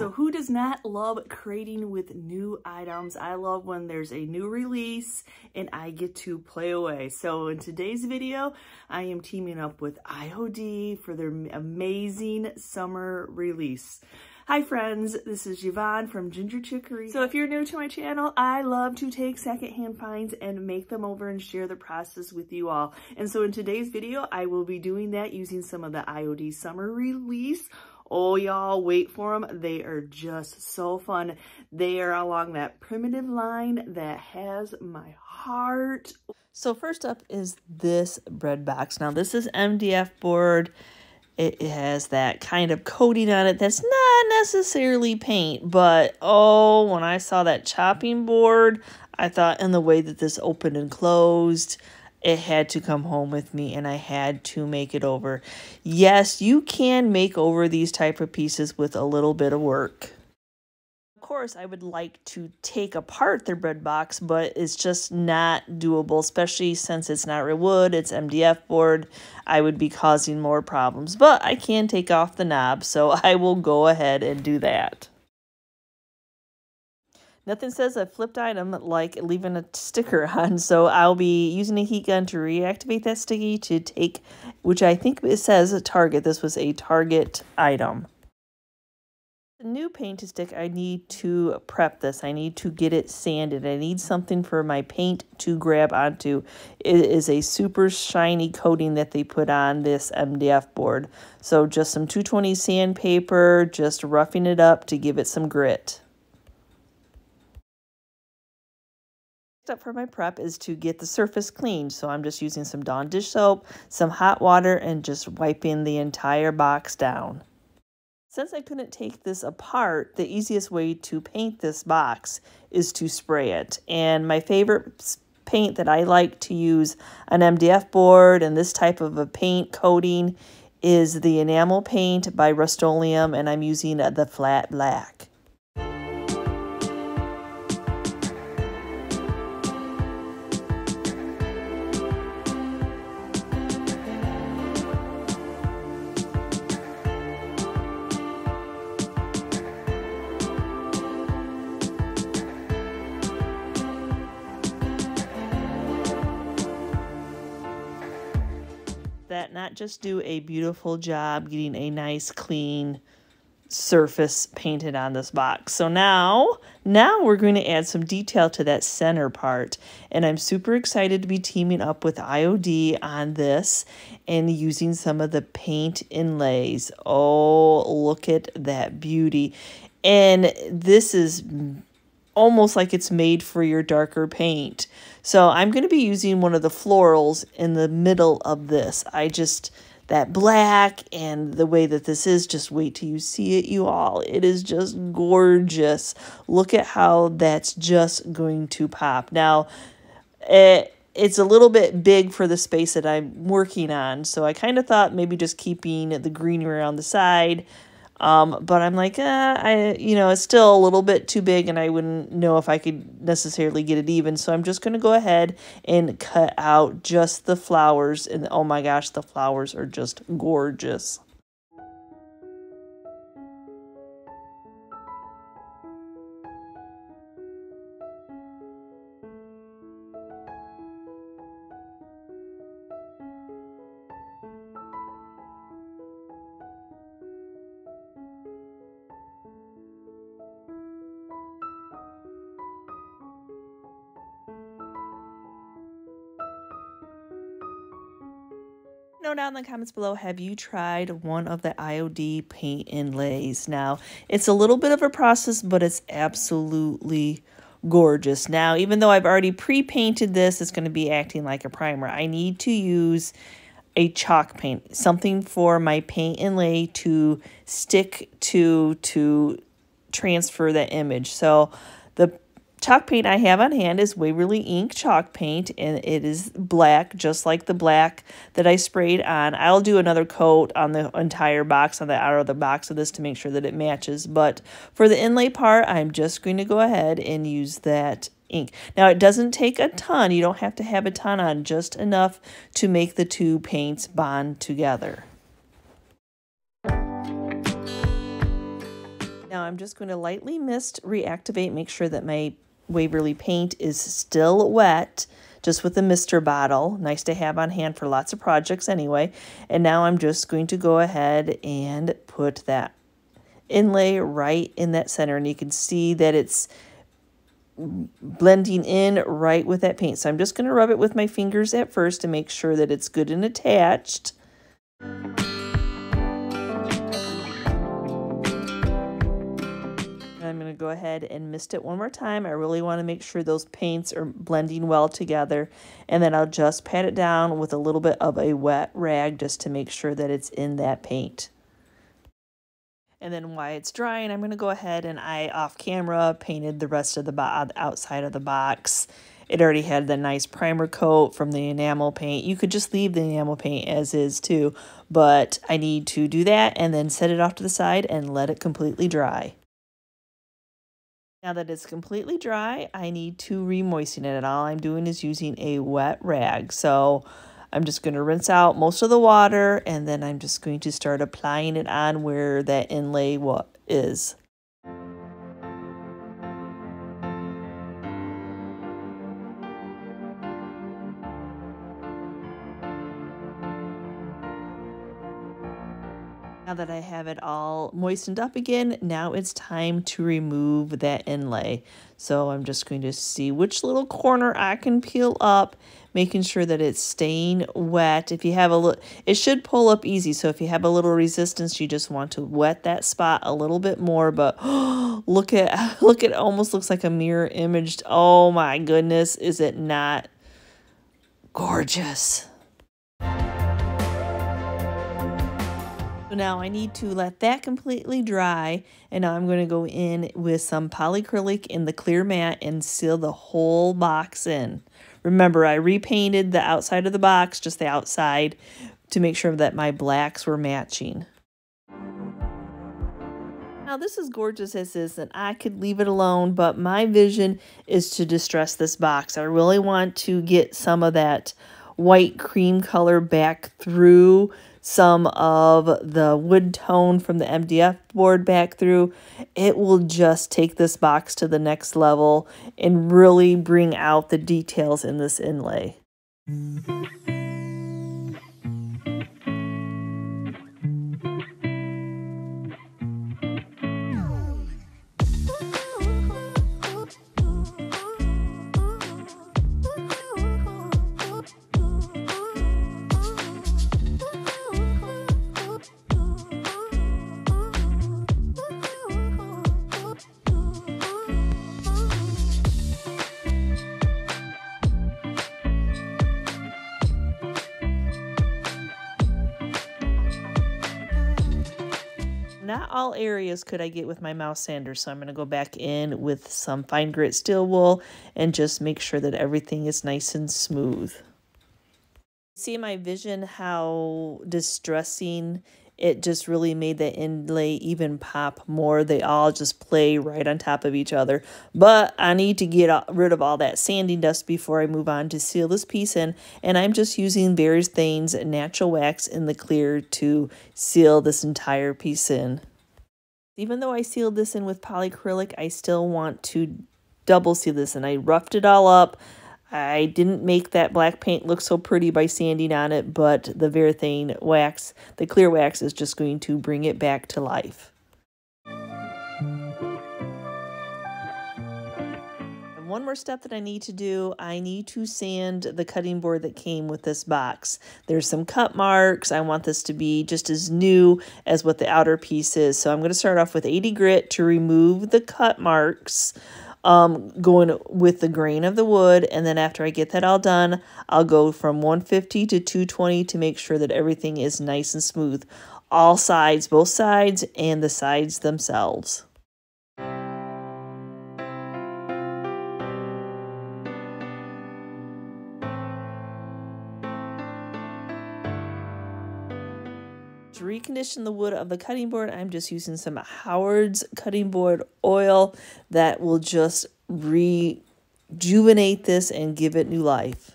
So who does not love creating with new items? I love when there's a new release and I get to play away. So in today's video, I am teaming up with IOD for their amazing summer release. Hi friends, this is Yvonne from Ginger Chicory. So if you're new to my channel, I love to take secondhand finds and make them over and share the process with you all. And so in today's video, I will be doing that using some of the IOD summer release. Oh, y'all, wait for them. They are just so fun. They are along that primitive line that has my heart. So first up is this bread box. Now this is MDF board. It has that kind of coating on it that's not necessarily paint, but oh, when I saw that chopping board, I thought, and the way that this opened and closed, it had to come home with me and I had to make it over. Yes, you can make over these type of pieces with a little bit of work. Of course, I would like to take apart the bread box, but it's just not doable, especially since it's not real wood, it's MDF board. I would be causing more problems, but I can take off the knob, so I will go ahead and do that. Nothing says a flipped item like leaving a sticker on, so I'll be using a heat gun to reactivate that sticky to take, which I think it says a target. This was a target item. The new paint stick, I need to prep this. I need to get it sanded. I need something for my paint to grab onto. It is a super shiny coating that they put on this MDF board. So just some 220 sandpaper, just roughing it up to give it some grit. Next up for my prep is to get the surface cleaned. So I'm just using some Dawn dish soap, some hot water, and just wiping the entire box down. Since I couldn't take this apart, the easiest way to paint this box is to spray it. And my favorite paint that I like to use on MDF board and this type of a paint coating is the enamel paint by Rust-Oleum, and I'm using the flat black. That not just do a beautiful job getting a nice clean surface painted on this box. So now we're going to add some detail to that center part, and I'm super excited to be teaming up with IOD on this and using some of the paint inlays. Oh, look at that beauty. And this is almost like it's made for your darker paint. So I'm going to be using one of the florals in the middle of this. That black and the way that this is, just wait till you see it, you all. It is just gorgeous. Look at how that's just going to pop. Now, it's a little bit big for the space that I'm working on. So I kind of thought maybe just keeping the greenery on the side. But I'm like, it's still a little bit too big and I wouldn't know if I could necessarily get it even. So I'm just going to go ahead and cut out just the flowers. And oh my gosh, the flowers are just gorgeous. Down in the comments below, have you tried one of the IOD paint inlays? Now, it's a little bit of a process, but it's absolutely gorgeous. Now, even though I've already pre-painted this, it's going to be acting like a primer. I need to use a chalk paint, something for my paint inlay to stick to transfer that image. So the chalk paint I have on hand is Waverly ink chalk paint, and it is black, just like the black that I sprayed on. I'll do another coat on the entire box, on the outer of the box of this, to make sure that it matches. But for the inlay part, I'm just going to go ahead and use that ink. Now, it doesn't take a ton. You don't have to have a ton on, just enough to make the two paints bond together. Now I'm just going to lightly mist, reactivate, make sure that my Waverly paint is still wet, just with a mister bottle. Nice to have on hand for lots of projects anyway. And now I'm just going to go ahead and put that inlay right in that center. And you can see that it's blending in right with that paint. So I'm just going to rub it with my fingers at first to make sure that it's good and attached. I'm going to go ahead and mist it one more time. I really want to make sure those paints are blending well together. And then I'll just pat it down with a little bit of a wet rag just to make sure that it's in that paint. And then while it's drying, I'm going to go ahead and I, off camera, painted the rest of the outside of the box. It already had the nice primer coat from the enamel paint. You could just leave the enamel paint as is too, but I need to do that and then set it off to the side and let it completely dry. Now that it's completely dry, I need to re-moisten it, and all I'm doing is using a wet rag. So I'm just going to rinse out most of the water, and then I'm just going to start applying it on where that inlay is. Now that I have it all moistened up again, now it's time to remove that inlay. So I'm just going to see which little corner I can peel up, making sure that it's staying wet. If you have a little, it should pull up easy. So if you have a little resistance, you just want to wet that spot a little bit more. But oh, look at, it almost looks like a mirror imaged. Oh my goodness, is it not gorgeous? So now I need to let that completely dry, and now I'm going to go in with some polycrylic in the clear matte and seal the whole box in. Remember, I repainted the outside of the box, just the outside, to make sure that my blacks were matching. Now this is gorgeous as is, and I could leave it alone, but my vision is to distress this box. I really want to get some of that white cream color back through, some of the wood tone from the MDF board back through. It will just take this box to the next level and really bring out the details in this inlay. Not all areas could I get with my mouse sander, so I'm going to go back in with some fine grit steel wool and just make sure that everything is nice and smooth. See my vision, how distressing it just really made the inlay even pop more. They all just play right on top of each other. But I need to get rid of all that sanding dust before I move on to seal this piece in. And I'm just using various things, natural wax in the clear, to seal this entire piece in. Even though I sealed this in with polycrylic, I still want to double seal this. And I roughed it all up. I didn't make that black paint look so pretty by sanding on it, but the Varathane wax, the clear wax, is just going to bring it back to life. And one more step that I need to do, I need to sand the cutting board that came with this box. There's some cut marks. I want this to be just as new as what the outer piece is. So I'm going to start off with 80 grit to remove the cut marks, going with the grain of the wood, and then after I get that all done, I'll go from 150 to 220 to make sure that everything is nice and smooth. All sides, both sides, and the sides themselves. Recondition the wood of the cutting board, I'm just using some Howard's cutting board oil that will just rejuvenate this and give it new life.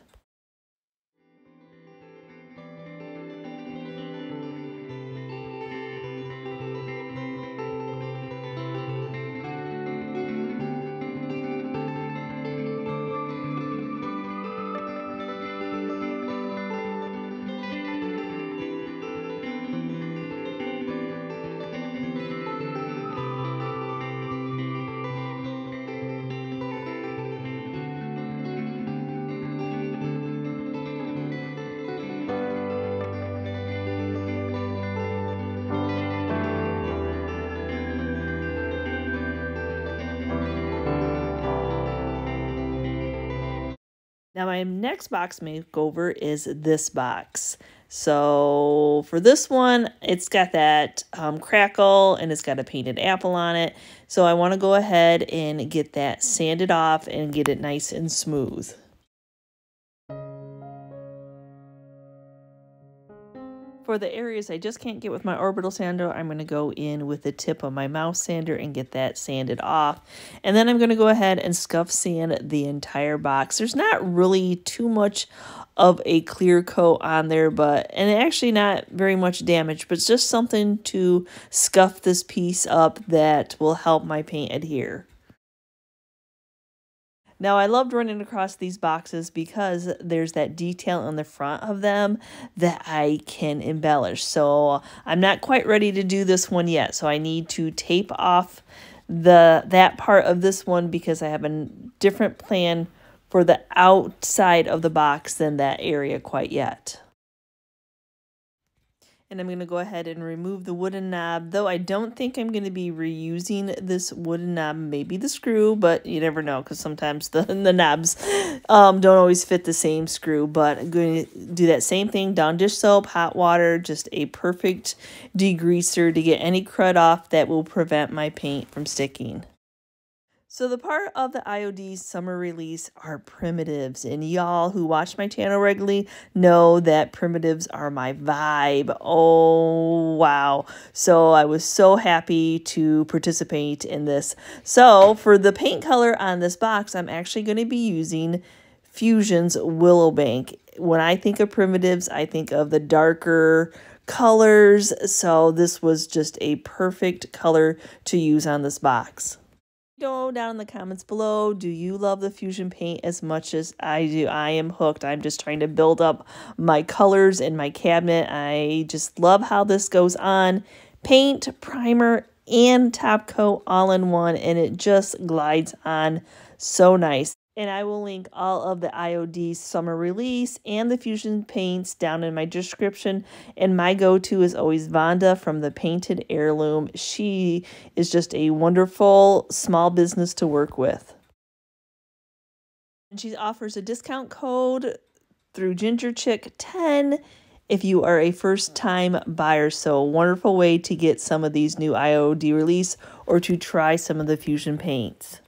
Now my next box makeover is this box. So for this one, it's got that crackle and it's got a painted apple on it. So I want to go ahead and get that sanded off and get it nice and smooth. For the areas I just can't get with my orbital sander, I'm going to go in with the tip of my mouse sander and get that sanded off. And then I'm going to go ahead and scuff sand the entire box. There's not really too much of a clear coat on there, but, and actually not very much damage, but it's just something to scuff this piece up that will help my paint adhere. Now, I loved running across these boxes because there's that detail on the front of them that I can embellish. So I'm not quite ready to do this one yet. So I need to tape off that part of this one because I have a different plan for the outside of the box than that area quite yet. And I'm going to go ahead and remove the wooden knob, though I don't think I'm going to be reusing this wooden knob, maybe the screw, but you never know because sometimes the knobs don't always fit the same screw. But I'm going to do that same thing, down dish soap, hot water, just a perfect degreaser to get any crud off that will prevent my paint from sticking. So the part of the IOD summer release are primitives, and y'all who watch my channel regularly know that primitives are my vibe. Oh, wow. So I was so happy to participate in this. So for the paint color on this box, I'm actually going to be using Fusion's Willowbank. When I think of primitives, I think of the darker colors. So this was just a perfect color to use on this box. Go down in the comments below, do you love the Fusion paint as much as I do? I am hooked. I'm just trying to build up my colors in my cabinet. I just love how this goes on. Paint, primer, and top coat all in one, and it just glides on so nice. And I will link all of the IOD summer release and the Fusion paints down in my description. And my go-to is always Vonda from The Painted Heirloom. She is just a wonderful small business to work with. And she offers a discount code through gingerchic10 if you are a first-time buyer. So a wonderful way to get some of these new IOD release or to try some of the Fusion paints.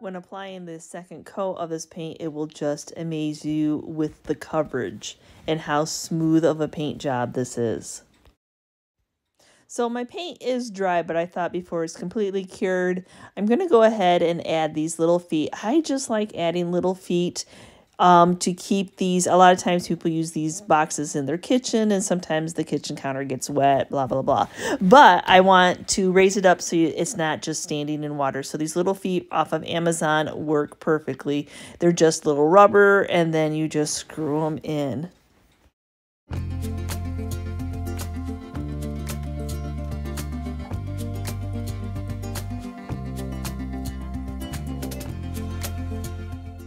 When applying the second coat of this paint, it will just amaze you with the coverage and how smooth of a paint job this is. So my paint is dry, but I thought before it's completely cured, I'm going to go ahead and add these little feet. I just like adding little feet to keep these. A lot of times people use these boxes in their kitchen, and sometimes the kitchen counter gets wet, blah, blah, blah. But I want to raise it up so it's not just standing in water. So these little feet off of Amazon work perfectly. They're just little rubber, and then you just screw them in.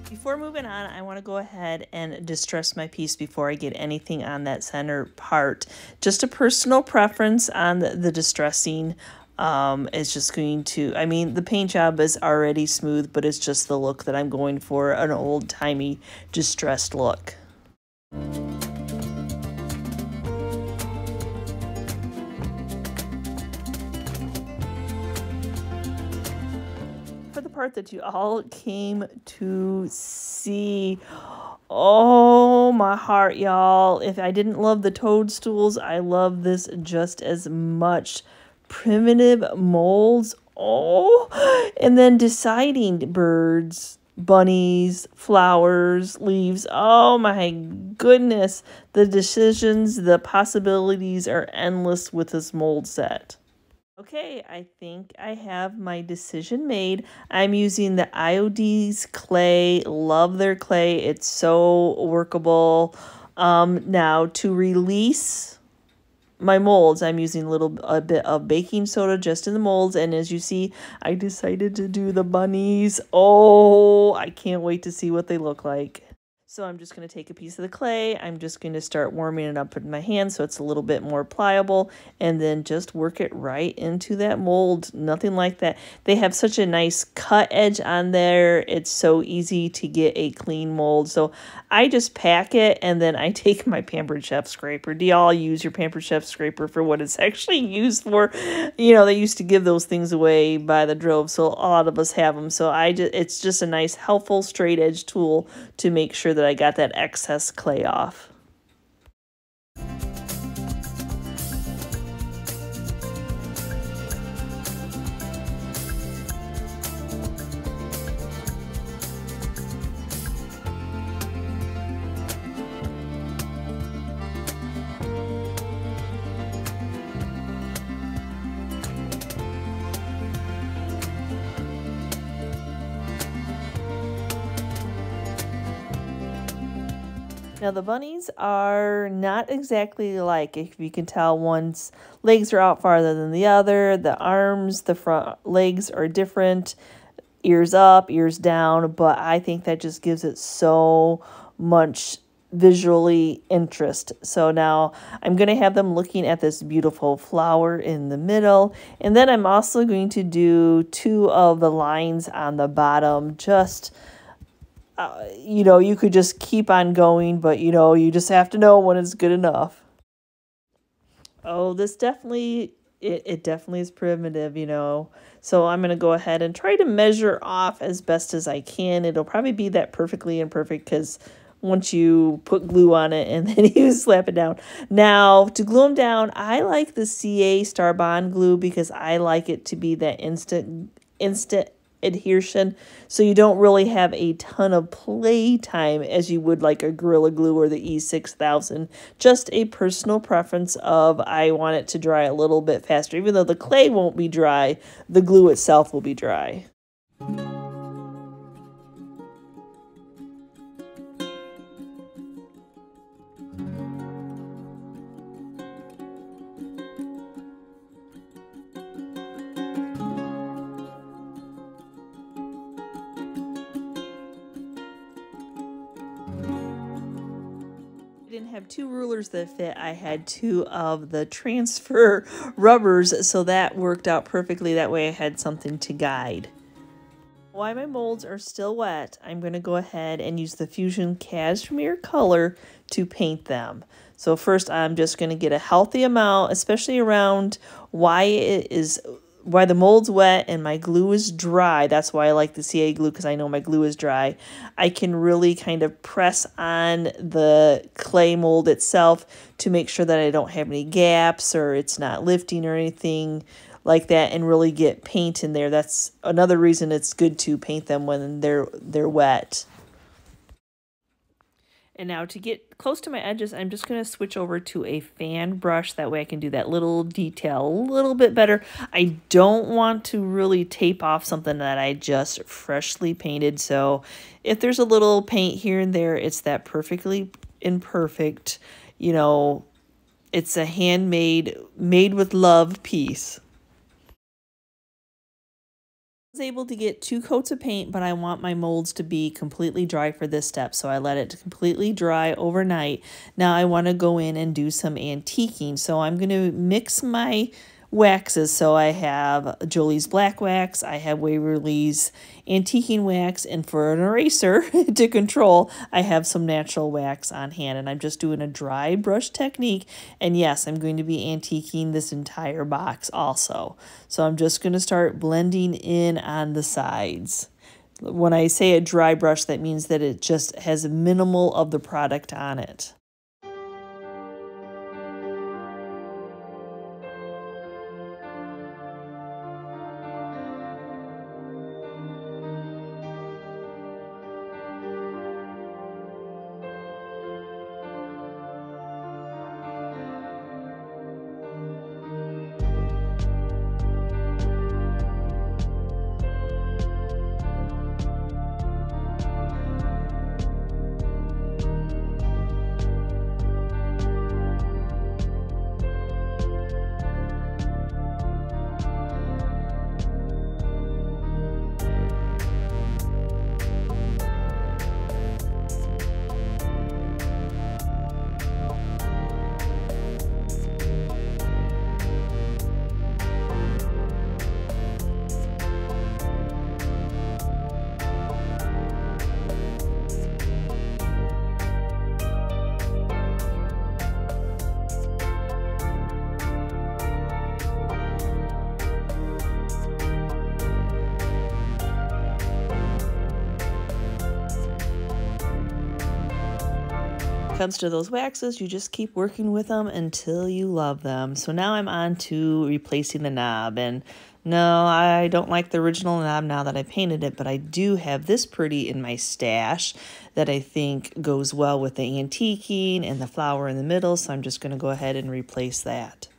Before moving on, I want to go ahead and distress my piece before I get anything on that center part. Just a personal preference on the distressing. It's just going to, I mean, the paint job is already smooth, but it's just the look that I'm going for, an old-timey distressed look. Part that you all came to see. Oh, my heart, y'all. If I didn't love the toadstools, I love this just as much. Primitive molds. Oh, and then deciding birds, bunnies, flowers, leaves. Oh, my goodness. The decisions, the possibilities are endless with this mold set. Okay, I think I have my decision made. I'm using the IOD's clay. Love their clay. It's so workable. Now, to release my molds, I'm using a bit of baking soda just in the molds. And as you see, I decided to do the bunnies. Oh, I can't wait to see what they look like. So I'm just going to take a piece of the clay. I'm just going to start warming it up with my hand so it's a little bit more pliable, and then just work it right into that mold. Nothing like that. They have such a nice cut edge on there. It's so easy to get a clean mold. So I just pack it, and then I take my Pampered Chef scraper. Do y'all use your Pampered Chef scraper for what it's actually used for? You know, they used to give those things away by the drove, so a lot of us have them. So it's just a nice, helpful, straight edge tool to make sure that I got that excess clay off. Now the bunnies are not exactly alike. If you can tell, one's legs are out farther than the other, the arms, the front legs are different, ears up, ears down, but I think that just gives it so much visually interest. So now I'm going to have them looking at this beautiful flower in the middle, and then I'm also going to do two of the lines on the bottom. Just you know, you could just keep on going, but you know, you just have to know when it's good enough. Oh, this definitely, it definitely is primitive, you know. So I'm going to go ahead and try to measure off as best as I can. It'll probably be that perfectly imperfect because once you put glue on it and then you slap it down. Now, to glue them down, I like the CA Starbond glue because I like it to be that instant adhesion, so you don't really have a ton of play time as you would like a Gorilla Glue or the E6000. Just a personal preference of I want it to dry a little bit faster. Even though the clay won't be dry, the glue itself will be dry. Have two rulers that fit. I had two of the transfer rubbers, so that worked out perfectly. That way I had something to guide. While my molds are still wet, I'm going to go ahead and use the Fusion Cashmere color to paint them. So first I'm just going to get a healthy amount, especially around why the mold's wet and my glue is dry. That's why I like the CA glue, because I know my glue is dry. I can really kind of press on the clay mold itself to make sure that I don't have any gaps or it's not lifting or anything like that, and really get paint in there. That's another reason it's good to paint them when they're wet. And now to get close to my edges, I'm just going to switch over to a fan brush. That way I can do that little detail a little bit better. I don't want to really tape off something that I just freshly painted. So if there's a little paint here and there, it's that perfectly imperfect, you know, it's a handmade, made with love piece. I was able to get two coats of paint, but I want my molds to be completely dry for this step, so I let it completely dry overnight. Now I want to go in and do some antiquing, so I'm going to mix my waxes. So I have Jolie's black wax, I have Waverly's antiquing wax, and for an eraser to control, I have some natural wax on hand, and I'm just doing a dry brush technique. And yes, I'm going to be antiquing this entire box also. So I'm just going to start blending in on the sides. When I say a dry brush, that means that it just has minimal of the product on it. comes to those waxes, you just keep working with them until you love them. So now I'm on to replacing the knob. And no, I don't like the original knob now that I painted it, but I do have this pretty in my stash that I think goes well with the antiquing and the flower in the middle. So I'm just going to go ahead and replace that.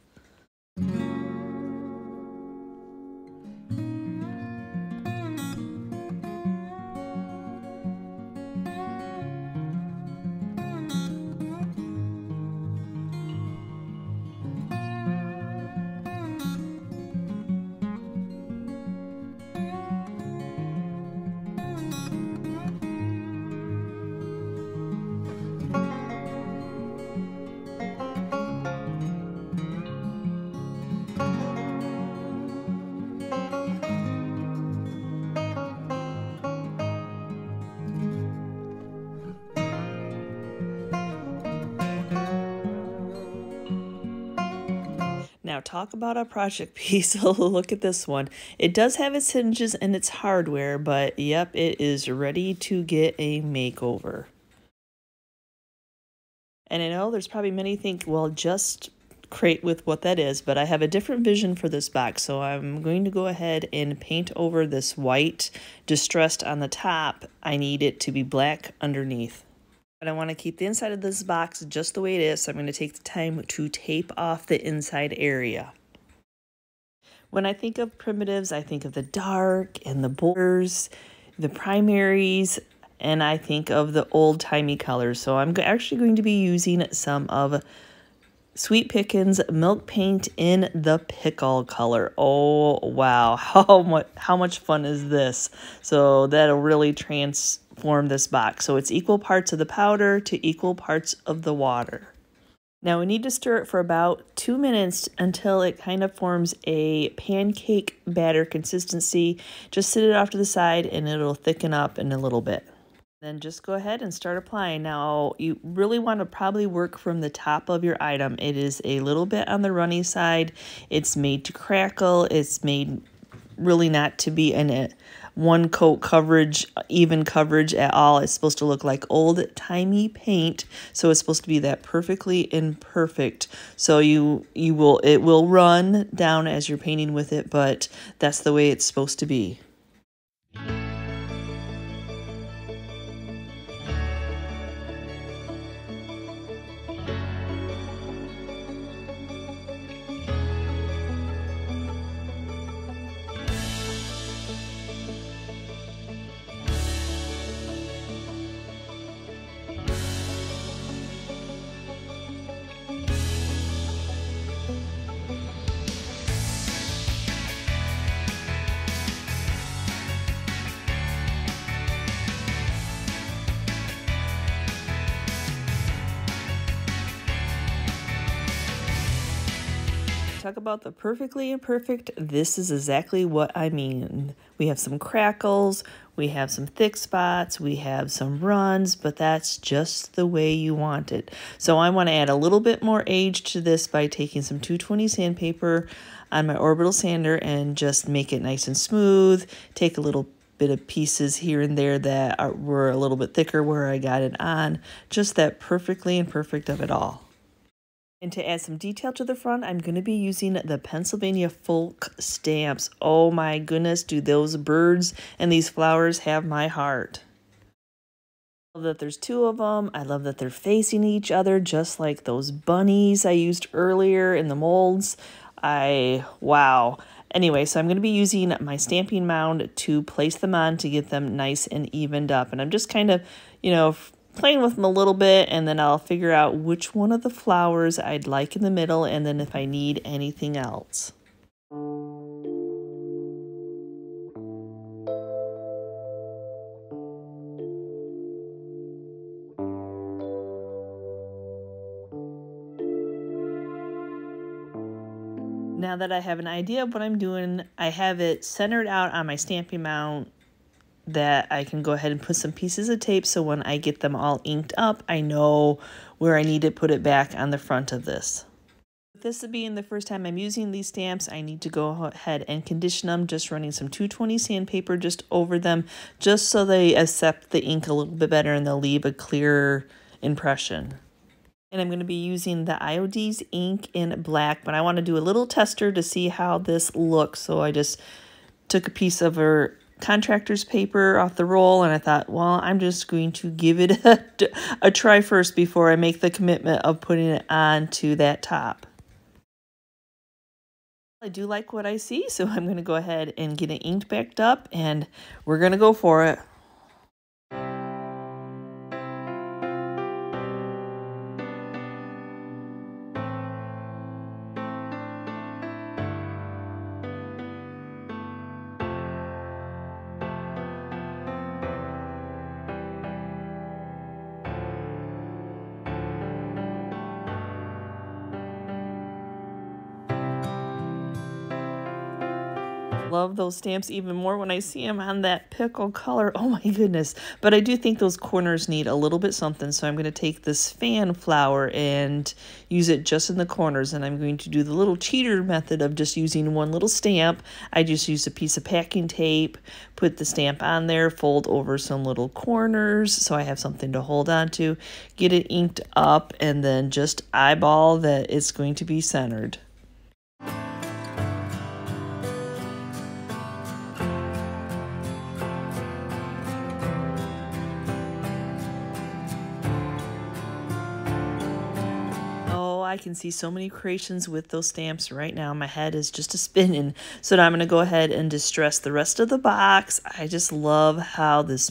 Now talk about a project piece. Look at this one. It does have its hinges and its hardware, but yep, it is ready to get a makeover. And I know there's probably many think, well, just create with what that is, but I have a different vision for this box. So I'm going to go ahead and paint over this white distressed on the top. I need it to be black underneath. But I want to keep the inside of this box just the way it is, so I'm going to take the time to tape off the inside area. When I think of primitives, I think of the dark and the borders, the primaries, and I think of the old-timey colors. So I'm actually going to be using some of Sweet Pickens Milk Paint in the Pickle color. Oh, wow. How much fun is this? So that'll really transform this box. So it's equal parts of the powder to equal parts of the water. Now we need to stir it for about 2 minutes until it kind of forms a pancake batter consistency. Just sit it off to the side and it'll thicken up in a little bit. Then just go ahead and start applying. Now, you really want to probably work from the top of your item. It is a little bit on the runny side. It's made to crackle. It's made really not to be in a one coat coverage, even coverage at all. It's supposed to look like old-timey paint. So it's supposed to be that perfectly imperfect. So it will run down as you're painting with it, but that's the way it's supposed to be. Talk about the perfectly imperfect. This is exactly what I mean. We have some crackles, we have some thick spots, we have some runs, but that's just the way you want it. So I want to add a little bit more age to this by taking some 220 sandpaper on my orbital sander and just make it nice and smooth. Take a little bit of pieces here and there that were a little bit thicker where I got it on. Just that perfectly imperfect of it all. And to add some detail to the front, I'm going to be using the Pennsylvania Folk Stamps. Oh my goodness, do those birds and these flowers have my heart. I love that there's two of them. I love that they're facing each other, just like those bunnies I used earlier in the molds. Wow. Anyway, so I'm going to be using my stamping mound to place them on to get them nice and evened up. And I'm just kind of, you know, playing with them a little bit, and then I'll figure out which one of the flowers I'd like in the middle, and then if I need anything else. Now that I have an idea of what I'm doing, I have it centered out on my stamping mount that I can go ahead and put some pieces of tape, so when I get them all inked up, I know where I need to put it back on the front of this. This being the first time I'm using these stamps, I need to go ahead and condition them, just running some 220 sandpaper just over them, just so they accept the ink a little bit better and they'll leave a clearer impression. and I'm going to be using the IOD's ink in black, but I want to do a little tester to see how this looks. So I just took a piece of her contractor's paper off the roll, and I thought, well, I'm just going to give it a try first before I make the commitment of putting it on to that top. I do like what I see, so I'm going to go ahead and get it inked backed up, and we're going to go for it. Love those stamps even more when I see them on that pickle color. Oh my goodness. But I do think those corners need a little bit something, so I'm going to take this fan flower and use it just in the corners, and I'm going to do the little cheater method of just using one little stamp. I just used a piece of packing tape, put the stamp on there, fold over some little corners so I have something to hold on to, get it inked up, and then just eyeball that it's going to be centered. I can see so many creations with those stamps right now. My head is just a spinning. So now I'm going to go ahead and distress the rest of the box. I just love how this,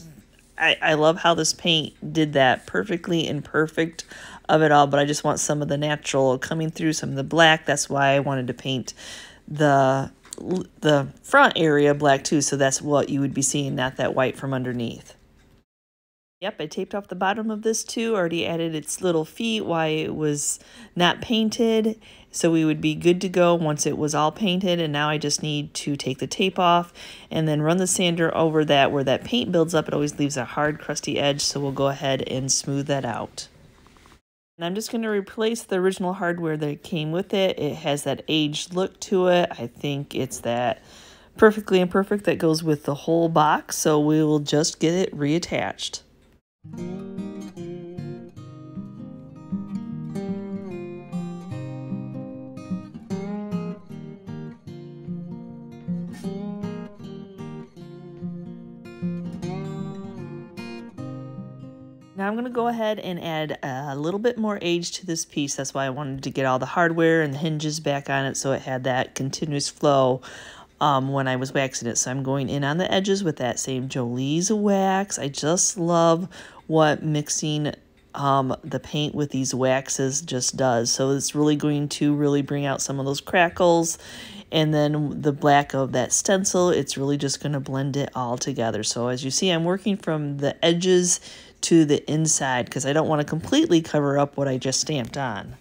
I love how this paint did that perfectly and perfect of it all. But I just want some of the natural coming through, some of the black. That's why I wanted to paint the front area black too. So that's what you would be seeing, not that white from underneath. Yep, I taped off the bottom of this too, already added its little feet, why it was not painted, so we would be good to go once it was all painted. And now I just need to take the tape off and then run the sander over that. Where that paint builds up, it always leaves a hard, crusty edge, so we'll go ahead and smooth that out. And I'm just going to replace the original hardware that came with it. It has that aged look to it. I think it's that perfectly imperfect that goes with the whole box, so we will just get it reattached. Now I'm going to go ahead and add a little bit more age to this piece. That's why I wanted to get all the hardware and the hinges back on it, so it had that continuous flow when I was waxing it. So I'm going in on the edges with that same Jolie's wax. I just love what mixing the paint with these waxes just does. So it's really going to really bring out some of those crackles, and then the black of that stencil, it's really just going to blend it all together. So as you see, I'm working from the edges to the inside because I don't want to completely cover up what I just stamped on.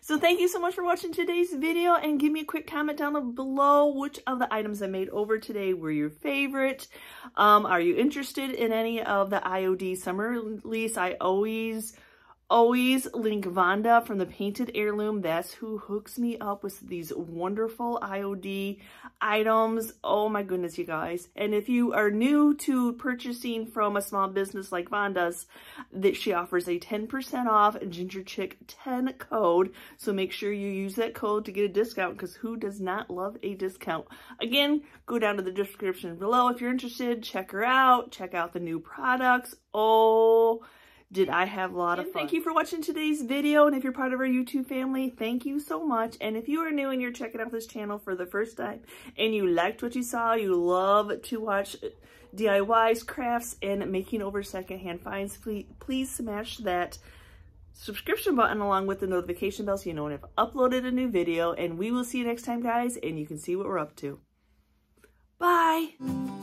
So thank you so much for watching today's video, and give me a quick comment down below which of the items I made over today were your favorite. Are you interested in any of the IOD summer release? I always Always link Vonda from The Painted Heirloom. That's who hooks me up with these wonderful IOD items. Oh my goodness, you guys. And if you are new to purchasing from a small business like Vonda's, that she offers a 10% off Ginger Chick 10 code. So make sure you use that code to get a discount, because who does not love a discount? Again, go down to the description below if you're interested. Check her out. Check out the new products. Oh, did I have a lot of fun. Thank you for watching today's video, and if you're part of our YouTube family, thank you so much. And if you are new and you're checking out this channel for the first time and you liked what you saw, you love to watch DIYs, crafts, and making over secondhand finds, please smash that subscription button along with the notification bell so you know when I've uploaded a new video. And we will see you next time, guys, and you can see what we're up to. Bye!